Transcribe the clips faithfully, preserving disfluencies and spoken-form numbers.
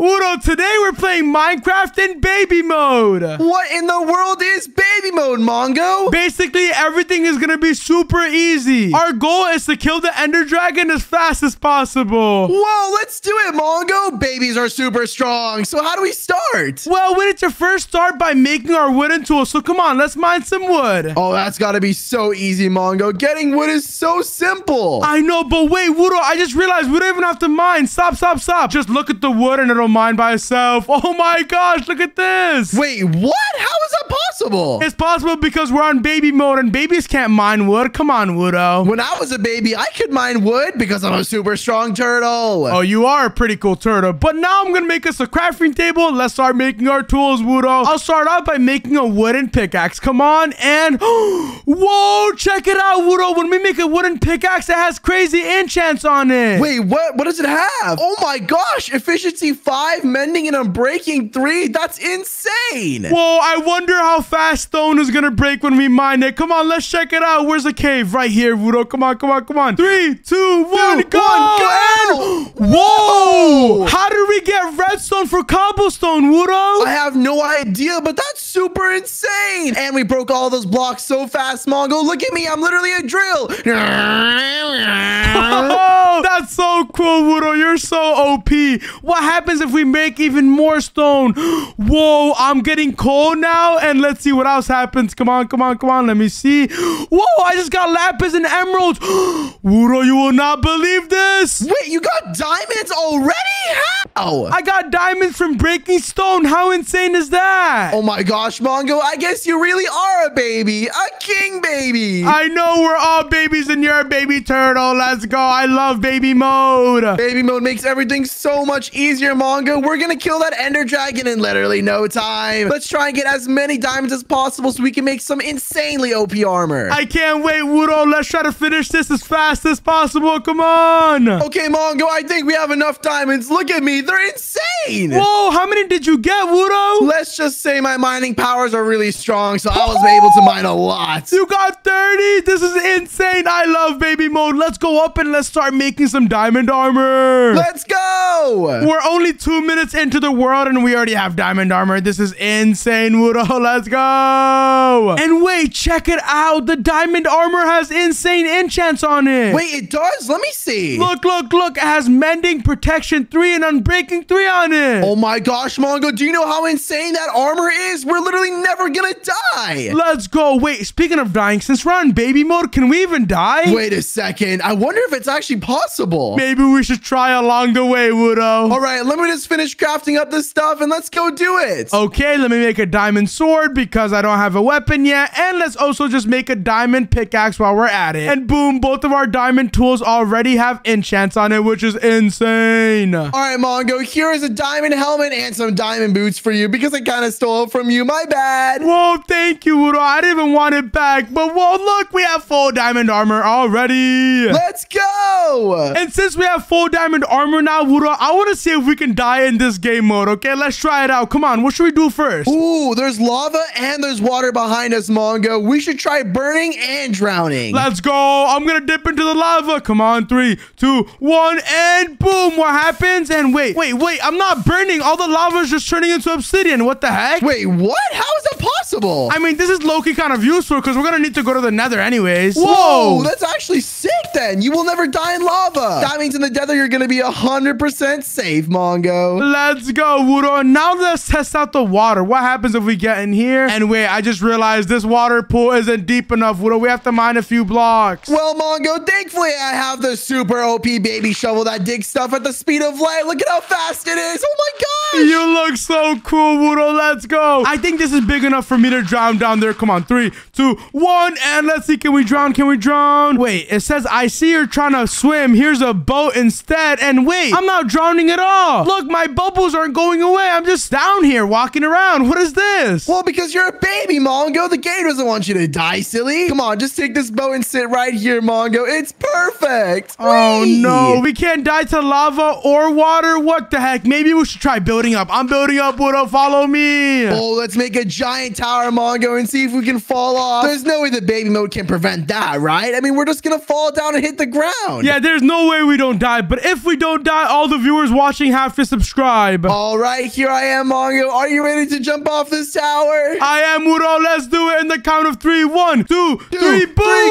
Wudo, today we're playing Minecraft in baby mode. What in the world is baby mode, Mongo? Basically, everything is going to be super easy. Our goal is to kill the Ender Dragon as fast as possible. Whoa, let's do it, Mongo. Babies are super strong. So how do we start? Well, we need to first start by making our wooden tools. So come on, let's mine some wood. Oh, that's got to be so easy, Mongo. Getting wood is so simple. I know, but wait, Wudo, I just realized we don't even have to mine. Stop, stop, stop. Just look at the wood and it'll mine by itself. Oh my gosh, look at this. Wait, what? How is that possible? It's possible because we're on baby mode and babies can't mine wood. Come on, Wudo. When I was a baby, I could mine wood because I'm a super strong turtle. Oh, you are a pretty cool turtle. But now I'm gonna make us a crafting table. Let's start making our tools, Wudo. I'll start out by making a wooden pickaxe. Come on, and whoa, check it out, Wudo. When we make a wooden pickaxe, it has crazy enchants on it. Wait, what? What does it have? Oh my gosh, efficiency five. Mending and unbreaking three. That's insane. Whoa, I wonder how fast stone is gonna break when we mine it. Come on, let's check it out. Where's the cave? Right here, Wudo. Come on, come on, come on. Three, two, one, Dude, go. One, go. And whoa. How did we get redstone for cobblestone, Wudo? I have no idea, but that's super insane. And we broke all those blocks so fast, Mongo. Look at me. I'm literally a drill. Oh, that's so cool, Wudo. You're so O P. What happens if we make even more stone? Whoa, I'm getting coal now, and let's see what else happens. Come on, come on, come on. Let me see. Whoa, I just got lapis and emeralds. Wudo, you will not believe this. Wait, you got diamonds already? How? I got diamonds from breaking stone. How insane is that? Oh my gosh, Mongo, I guess you really are a baby. A king baby. I know, we're all babies and you're a baby turtle. Let's go. I love baby mode. Baby mode makes everything so much easier, Mongo. We're gonna kill that Ender Dragon in literally no time. Let's try and get as many diamonds as possible so we can make some insanely O P armor. I can't wait, Wudo. Let's try to finish this as fast as possible. Come on. Okay, Mongo, I think we have enough diamonds. Look at me. They're insane. Whoa, how many did you get, Wudo? Let's just say my mining powers are really strong, so I was oh, able to mine a lot. You got thirty. This is insane. I love baby mode. Let's go up and let's start making some diamond armor. Let's go. We're only two Two minutes into the world and we already have diamond armor. This is insane, Wudo. Let's go. And wait, check it out. The diamond armor has insane enchants on it. Wait, it does? Let me see. Look, look, look. It has mending, protection three, and unbreaking three on it. Oh my gosh, Mongo. Do you know how insane that armor is? We're literally never gonna die. Let's go. Wait, speaking of dying, since we're on baby mode, can we even die? Wait a second. I wonder if it's actually possible. Maybe we should try along the way, Wudo. All right, let me just finish crafting up this stuff and let's go do it. Okay, let me make a diamond sword because I don't have a weapon yet, and let's also just make a diamond pickaxe while we're at it. And boom, both of our diamond tools already have enchants on it, which is insane. All right, Mongo, here is a diamond helmet and some diamond boots for you because I kind of stole it from you. My bad. Whoa, thank you, Wudo. I didn't even want it back, but whoa, look, we have full diamond armor already. Let's go. And since we have full diamond armor now, Wudo, I want to see if we can die in this game mode. Okay, let's try it out. Come on, what should we do first? Ooh, there's lava and there's water behind us, Mongo. We should try burning and drowning. Let's go. I'm gonna dip into the lava. Come on, three, two, one, and boom. What happens? And wait, wait, wait. I'm not burning. All the lava is just turning into obsidian. What the heck? Wait, what? How is that possible? I mean, this is low-key kind of useful because we're gonna need to go to the nether anyways. Whoa, Whoa that's actually sick then. You will never die in lava. That means in the nether, you're gonna be one hundred percent safe, Mongo. Let's go, Wudo. Now let's test out the water. What happens if we get in here? And wait, I just realized this water pool isn't deep enough, Wudo. We have to mine a few blocks. Well, Mongo, thankfully I have the super O P baby shovel that digs stuff at the speed of light. Look at how fast it is. Oh my gosh. You look so cool, Wudo. Let's go. I think this is big enough for me to drown down there. Come on. Three, two, one. And let's see. Can we drown? Can we drown? Wait, it says I see you're trying to swim. Here's a boat instead. And wait, I'm not drowning at all. Look, my bubbles aren't going away. I'm just down here walking around. What is this? Well, because you're a baby, Mongo. The game doesn't want you to die, silly. Come on, just take this boat and sit right here, Mongo. It's perfect. Oh, Whee! No. We can't die to lava or water. What the heck? Maybe we should try building building up. I'm building up, Wudo. Follow me. Oh, let's make a giant tower, Mongo, and see if we can fall off. There's no way the baby mode can prevent that, right? I mean, we're just going to fall down and hit the ground. Yeah, there's no way we don't die. But if we don't die, all the viewers watching have to subscribe. All right, here I am, Mongo. Are you ready to jump off this tower? I am, Wudo. Let's do it in the count of three. One, two, two three, boom. Three,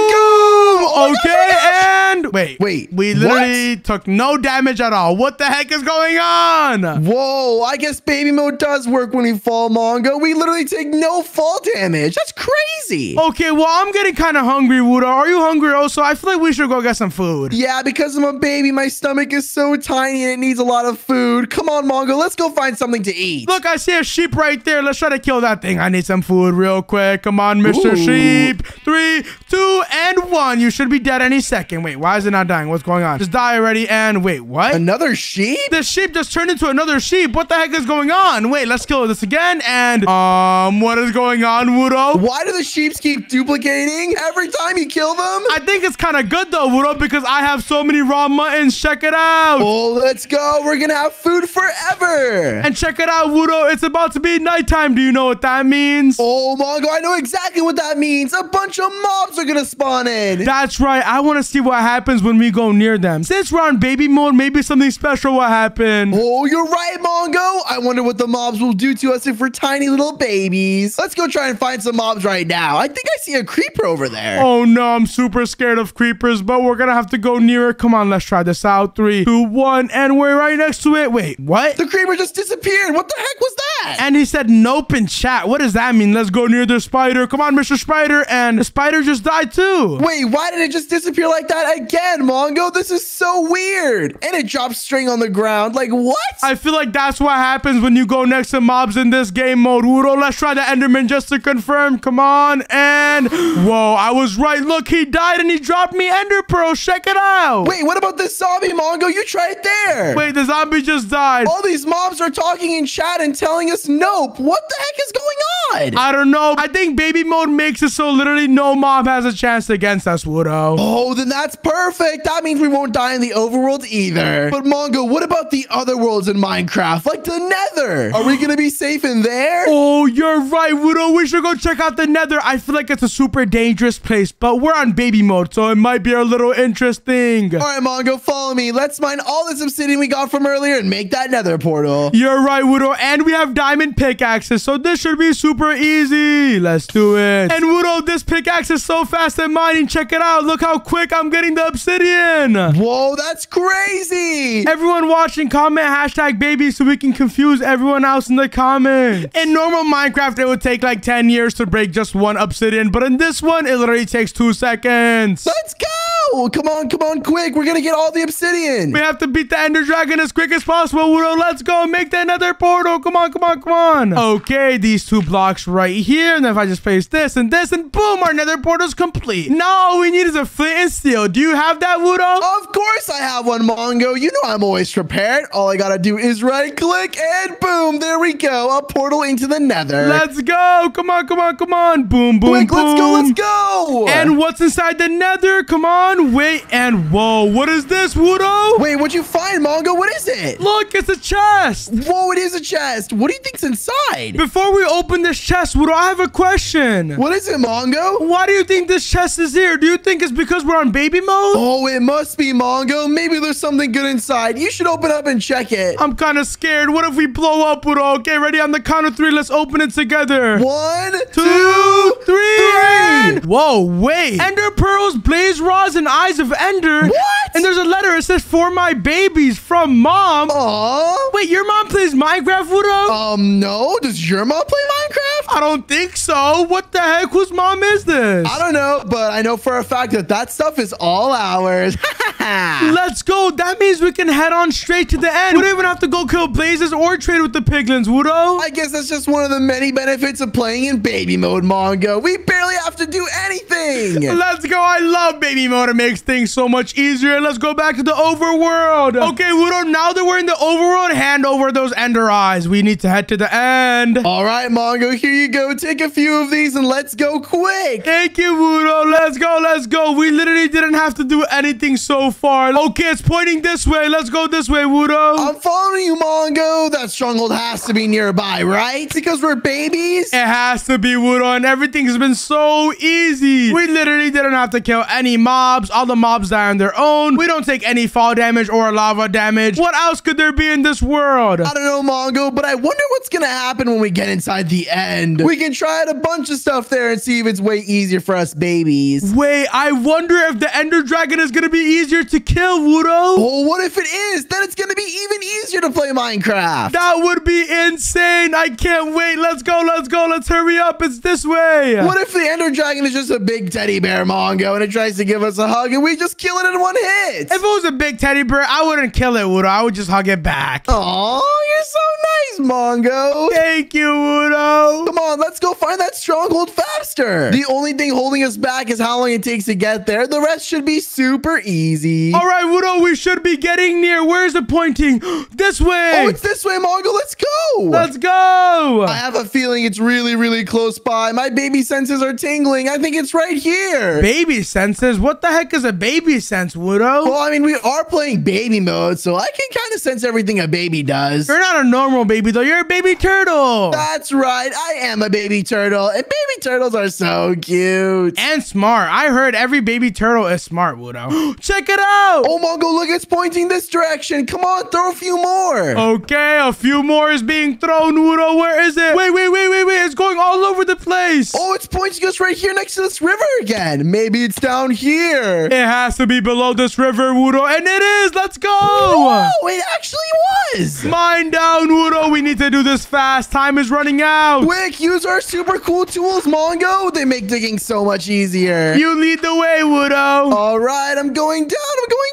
oh, okay, gosh, and wait, wait. We literally what? took no damage at all. What the heck is going on? Whoa, I guess baby mode does work when we fall, Mongo. We literally take no fall damage. That's crazy. Okay, well, I'm getting kind of hungry, Wudo. Are you hungry also? I feel like we should go get some food. Yeah, because I'm a baby, my stomach is so tiny and it needs a lot of food. Come on, Mongo. Let's go find something to eat. Look, I see a sheep right there. Let's try to kill that thing. I need some food real quick. Come on, Mister Ooh. Sheep. Three, two, and one. You should be dead any second. Wait, why is it not dying? What's going on? Just die already. And wait, what? Another sheep? The sheep just turned into another sheep. What the heck is going on? Wait, let's kill this again. And um, what is going on, Wudo? Why do the sheeps keep duplicating every time you kill them? I think it's kind of good though, Wudo, because I have so many raw muttons. Check it out. Oh, let's go. We're gonna have food forever. And check it out, Wudo. It's about to be nighttime. Do you know what that means? Oh, Mongo, I know exactly what that means. A bunch of mobs are gonna spawn in. That's right. I want to see what happens when we go near them. Since we're on baby mode, maybe something special will happen. Oh, you're right, Mongo. I wonder what the mobs will do to us if we're tiny little babies. Let's go try and find some mobs right now. I think I see a creeper over there. Oh no, I'm super scared of creepers, but we're gonna have to go nearer. Come on, let's try this out. Three, two, one, and we're right next to it. Wait, what? The creeper just disappeared. What the heck was that? And he said nope in chat. What does that mean? Let's go near the spider. Come on, Mister Spider. And the spider just died too. Wait, why did it just disappear like that again, Mongo? This is so weird. And it drops string on the ground. Like, what? I feel like that's what happens when you go next to mobs in this game mode, Wudo. Let's try the Enderman just to confirm. Come on. And whoa, I was right. Look, he died and he dropped me Ender Pearls. Check it out. Wait, what about this zombie, Mongo? You tried it there. Wait, the zombie just died. All these mobs are talking in chat and telling us nope. What the heck is going on? I don't know. I think baby mode makes it so literally no mob has a chance against us, Wudo. Oh, then that's perfect. That means we won't die in the overworld either. But Mongo, what about the other worlds in Minecraft? Like the Nether? Are we gonna be safe in there? Oh, you're right, Wudo. We should go check out the Nether. I feel like it's a super dangerous place, but we're on baby mode, so it might be a little interesting. All right, Mongo, follow me. Let's mine all this obsidian we got from earlier and make that Nether portal. You're right, Wudo. And we have diamond pickaxes, so this should be super easy. Let's do it. And Wudo, this pickaxe is so fast at mining. Check it out. Look how quick I'm getting the obsidian. Whoa, that's crazy. Everyone watching, comment hashtag baby so we can confuse everyone else in the comments. In normal Minecraft, it would take like ten years to break just one obsidian, but in this one, it literally takes two seconds. Let's go. Come on, come on, quick. We're going to get all the obsidian. We have to beat the Ender Dragon as quick as possible, Wudo. Let's go. Make that Nether portal. Come on, come on, come on. Okay, these two blocks right here. And if I just place this and this and boom, our Nether portal's complete. Now all we need is a flint and steel. Do you have that, Wudo? Of course I have one, Mongo. You know I'm always prepared. All I got to do is right click and boom. There we go. A portal into the Nether. Let's go. Come on, come on, come on. Boom, boom, quick, boom. Let's go, let's go. And what's inside the Nether? Come on. Wait, and whoa, what is this, Wudo? Wait, what'd you find, Mongo? What is it? Look, it's a chest. Whoa, it is a chest. What do you think's inside? Before we open this chest, Wudo, I have a question. What is it, Mongo? Why do you think this chest is here? Do you think it's because we're on baby mode? Oh, it must be, Mongo. Maybe there's something good inside. You should open up and check it. I'm kind of scared. What if we blow up, Wudo? Okay, ready? On the count of three, let's open it together. One, two, two three, three. And whoa, wait. Ender pearls, blaze rods, and eyes of Ender. What? And there's a letter. It says, for my babies, from mom. Aww. Wait, your mom plays Minecraft, Wudo? Um, no. Does your mom play Minecraft? I don't think so. What the heck? Whose mom is this? I don't know, but I know for a fact that that stuff is all ours. Let's go. That means we can head on straight to the end. We don't even have to go kill blazes or trade with the piglins, Wudo. I guess that's just one of the many benefits of playing in baby mode, Mongo. We barely have to do anything. Let's go. I love baby mode. It makes things so much easier. Let's go back to the overworld. Okay, Wudo, now that we're in the overworld, hand over those Ender eyes. We need to head to the end. All right, Mongo, here you you go. Take a few of these and let's go quick. Thank you, Wudo. Let's go. Let's go. We literally didn't have to do anything so far. Okay, it's pointing this way. Let's go this way, Wudo. I'm following you, Mongo. That stronghold has to be nearby, right? Because we're babies? It has to be, Wudo. And everything's been so easy. We literally didn't have to kill any mobs. All the mobs die on their own. We don't take any fall damage or lava damage. What else could there be in this world? I don't know, Mongo, but I wonder what's going to happen when we get inside the end. We can try out a bunch of stuff there and see if it's way easier for us babies. Wait, I wonder if the Ender Dragon is going to be easier to kill, Wudo. Well, what if it is? Then it's going to be even easier to play Minecraft. That would be insane. I can't wait. Let's go. Let's go. Let's hurry up. It's this way. What if the Ender Dragon is just a big teddy bear, Mongo, and it tries to give us a hug and we just kill it in one hit? If it was a big teddy bear, I wouldn't kill it, Wudo. I would just hug it back. Aw, you're so nice, Mongo. Thank you, Wudo. Come on, let's go find that stronghold faster. The only thing holding us back is how long it takes to get there. The rest should be super easy. All right, Wudo, we should be getting near. Where's it pointing? This way. Oh, it's this way, Mongo. Let's go. Let's go. I have a feeling it's really, really close by. My baby senses are tingling. I think it's right here. Baby senses? What the heck is a baby sense, Wudo? Well, I mean, we are playing baby mode, so I can kind of sense everything a baby does. You're not a normal baby, though. You're a baby turtle. That's right. I am a baby turtle, and baby turtles are so cute. And smart. I heard every baby turtle is smart, Wudo. Check it out. Oh, Mongo, look. It's pointing this direction. Come on, throw a few more. Okay, a few more is being thrown, Wudo. Where is it? Wait, wait, wait, wait, wait. It's going all over the place. Oh, it's pointing us right here next to this river again. Maybe it's down here. It has to be below this river, Wudo, and it is. Let's go. Whoa, it actually was. Mine down, Wudo. We need to do this fast. Time is running out. Quick, use our super cool tools, Mongo. They make digging so much easier. You lead the way, Wudo. All right, I'm going down. I'm going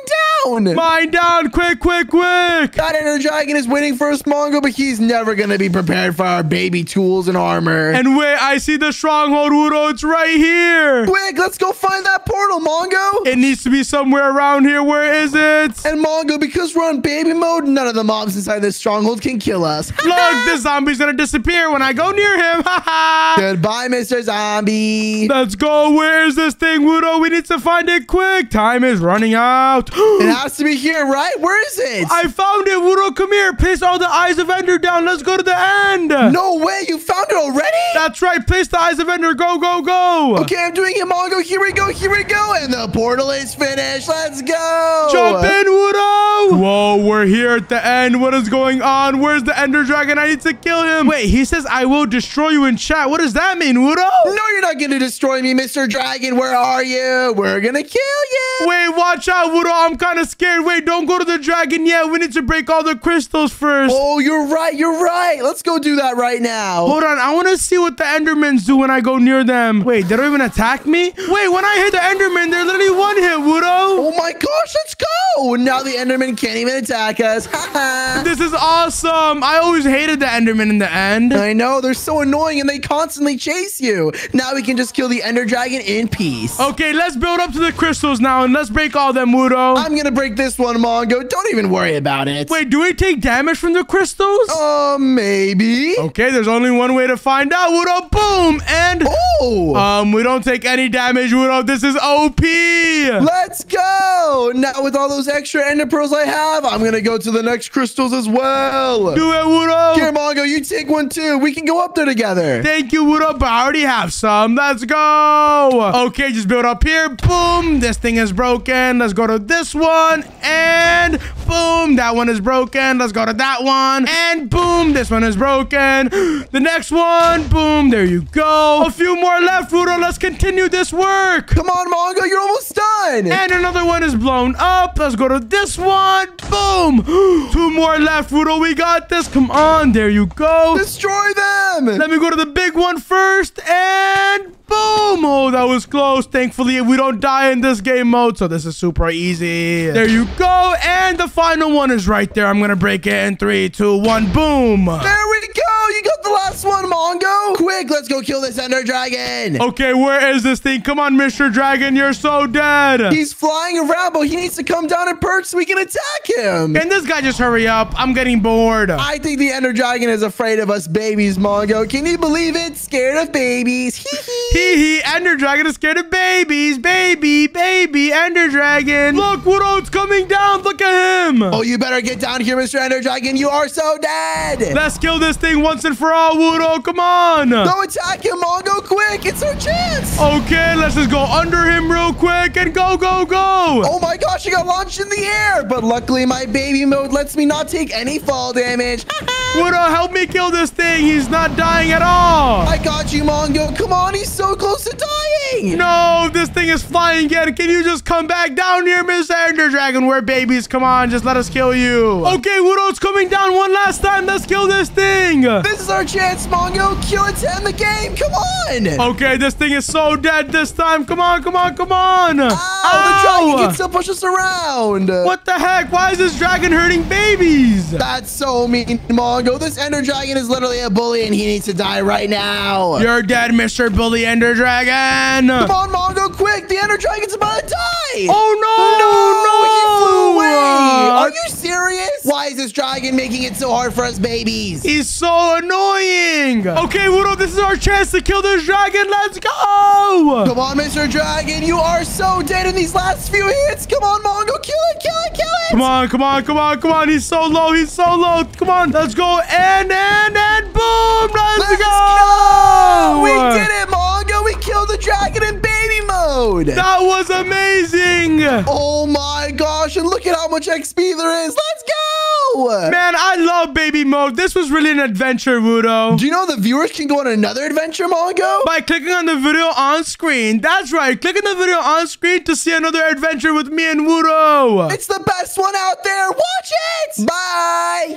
down. Mine down, quick, quick, quick. That Ender Dragon is waiting for us, Mongo, but he's never going to be prepared for our baby tools and armor. And wait, I see the stronghold, Wudo. It's right here. Quick, let's go find that portal, Mongo. It needs to be somewhere around here. Where is it? And Mongo, because we're on baby mode, none of the mobs inside this stronghold can kill us. Look, the zombie's going to disappear when I go near him. Goodbye, Mister Zombie. Let's go. Where is this thing, Wudo? We need to find it quick. Time is running out. It has to be here, right? Where is it? I found it, Wudo. Come here. Place all the eyes of Ender down. Let's go to the end. No way. You found it already? That's right. Place the eyes of Ender. Go, go, go. Okay, I'm doing it, Mongo. Here we go. Here we go. And the portal is finished. Let's go. Jump in, Wudo. Whoa, we're here at the end. What is going on? Where's the Ender Dragon? I need to kill him. Wait, he says, I will destroy you in chat. What does that mean, Wudo? No, you're not going to destroy me, Mister Dragon. Where are you? We're going to kill you. Wait, watch out, Wudo. I'm kind of scared. Wait, don't go to the dragon yet. We need to break all the crystals first. Oh, you're right. You're right. Let's go do that right now. Hold on. I want to see what the Endermans do when I go near them. Wait, they don't even attack me? Wait, when I hit the Enderman, they're literally one hit, Wudo. Oh my gosh, let's go. Now the Enderman can't even attack us. This is awesome. I always hated the Enderman in the end. I know. They're so annoying and they constantly chase you. Now we can just kill the Ender Dragon in peace. Okay, let's build up to the crystals now and let's break all them, Wudo. I'm gonna break this one, Mongo. Don't even worry about it. Wait, do we take damage from the crystals? Uh, maybe. Okay, there's only one way to find out, Wudo. Boom, and... Oh! Um, we don't take any damage, Wudo. This is O P! Let's go! Now, with all those extra ender pearls I have, I'm gonna go to the next crystals as well. Do it, Wudo! Here, Mongo, you take one, too. We can go up there together. Thank you, Wudo, but I already have some. Let's go! Okay, just build up here. Boom! This thing is broken. Let's go to this one. One and boom, that one is broken. Let's go to that one and boom, this one is broken. The next one, boom, there you go. A few more left, Wudo. Let's continue this work. Come on, Mongo, you're almost done. And another one is blown up. Let's go to this one. Boom. Two more left, Wudo. We got this. Come on, there you go. Destroy them. Let me go to the big one first and boom. Oh, that was close. Thankfully, we don't die in this game mode, so this is super easy. There you go. And the final one is right there. I'm going to break it in three, two, one. Boom. There we go. You got the last last one, Mongo. Quick, let's go kill this Ender Dragon. Okay, where is this thing? Come on, Mister Dragon. You're so dead. He's flying around, but he needs to come down and perk so we can attack him. And this guy just hurry up. I'm getting bored. I think the Ender Dragon is afraid of us babies, Mongo. Can you believe it? Scared of babies. Hee hee. Hee hee. Ender Dragon is scared of babies. Baby, baby, Ender Dragon. Look, Wudo, it's coming down. Look at him. Oh, you better get down here, Mister Ender Dragon. You are so dead. Let's kill this thing once and for all, Wudo. Come on. Go attack him, Mongo, quick. It's our chance. Okay, let's just go under him real quick and go, go, go. Oh my gosh, I got launched in the air. But luckily, my baby mode lets me not take any fall damage. Wudo, help me kill this thing. He's not dying at all. I got you, Mongo. Come on, he's so close to dying. No, this thing is flying again. Can you just come back down here, Mister Ender Dragon? We're babies. Come on, just let us kill you. Okay, Wudo, it's coming down one last time. Let's kill this thing. This is our chance, Mongo. Kill it to end the game. Come on. Okay, this thing is so dead this time. Come on, come on, come on. Ow, Ow. The dragon can still push us around. What the heck? Why is this dragon hurting babies? That's so mean, Mongo. This Ender Dragon is literally a bully, and he needs to die right now. You're dead, Mister Bully Ender Dragon. Come on, Mongo, quick. The Ender Dragon's about to die. Oh, no. No, no. He flew away. Are you serious? Why is this dragon making it so hard for us babies? He's so annoying. Okay, Wudo, this is our chance to kill this dragon. Let's go. Come on, Mister Dragon. You are so dead in these last few hits. Come on, Mongo. Kill it, kill it, kill it. Come on, come on, come on, come on. He's so low. He's so low. Come on. Let's go. And, and, and boom. Let's, Let's go. go. We did it, Mongo. We killed the dragon in baby mode. That was amazing. Oh, my gosh. And look at how much X P there is. Let's go. Man, I love baby mode. This was really an adventure, Wudo. Do you know the viewers can go on another adventure, Mongo? By clicking on the video on screen. That's right. Click on the video on screen to see another adventure with me and Wudo. It's the best one out there. Watch it. Bye.